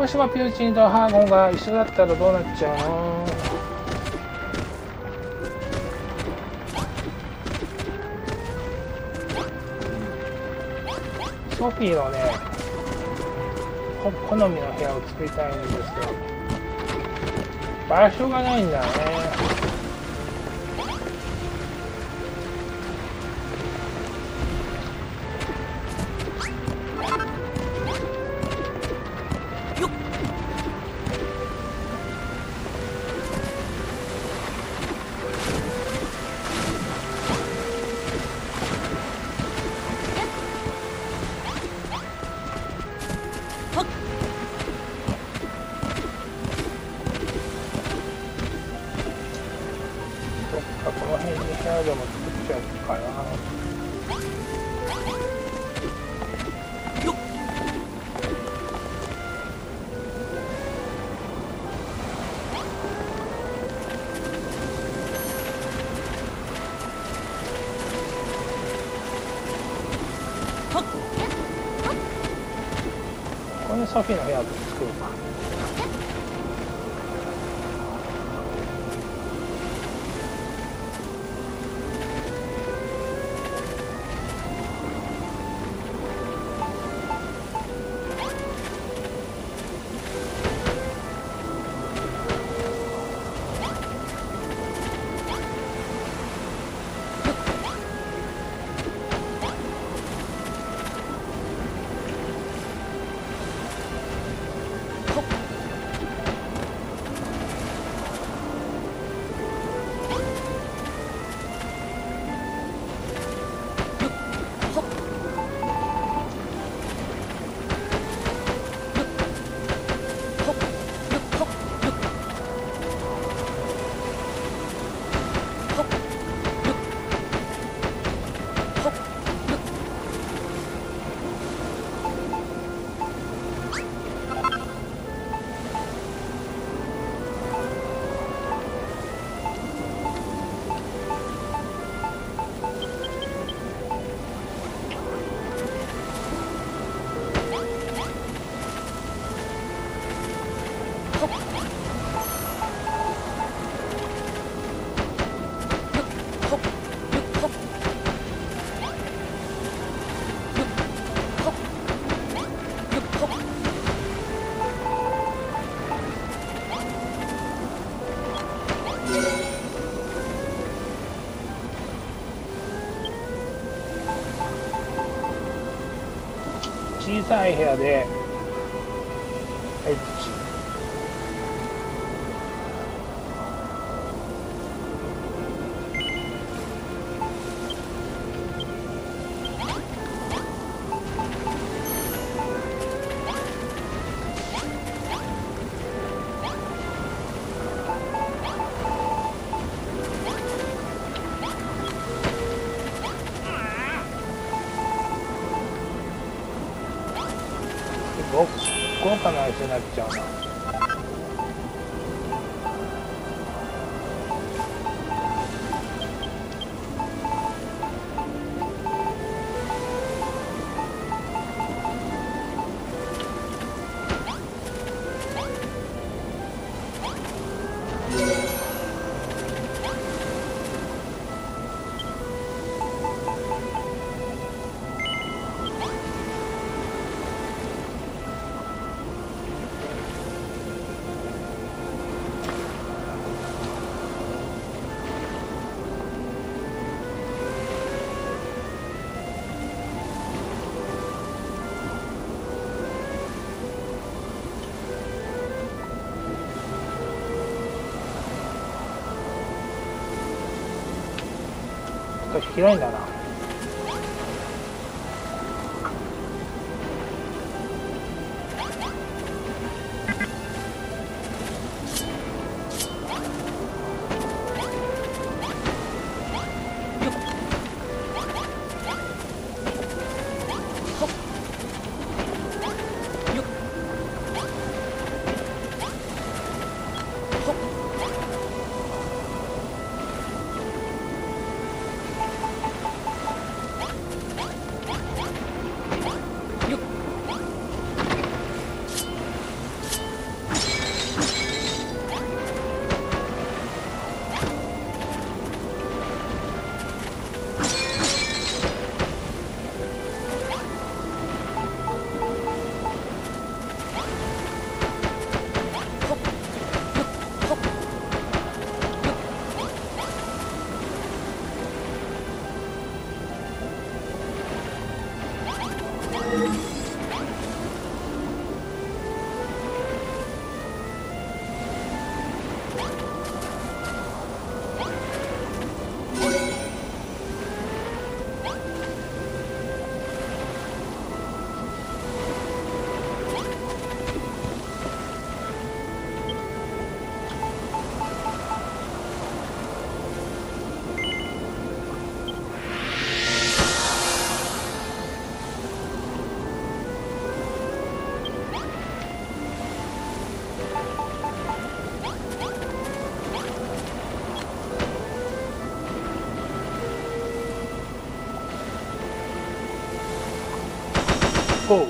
少しはピューチンとハーゴンが一緒だったらどうなっちゃうの？ソフィーのね、好みの部屋を作りたいんですけど、場所がないんだよね。ソフィーの部屋を作ろうか。小さい部屋で豪華な味になっちゃうな。広いんだな。pull.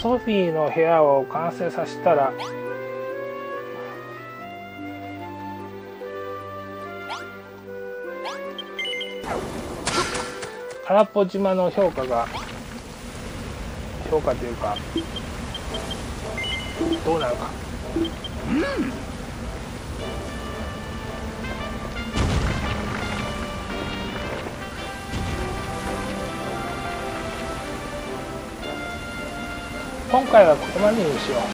ソフィーの部屋を完成させたら空っぽ島の評価というかどうなるか。今回はここまでにしよう。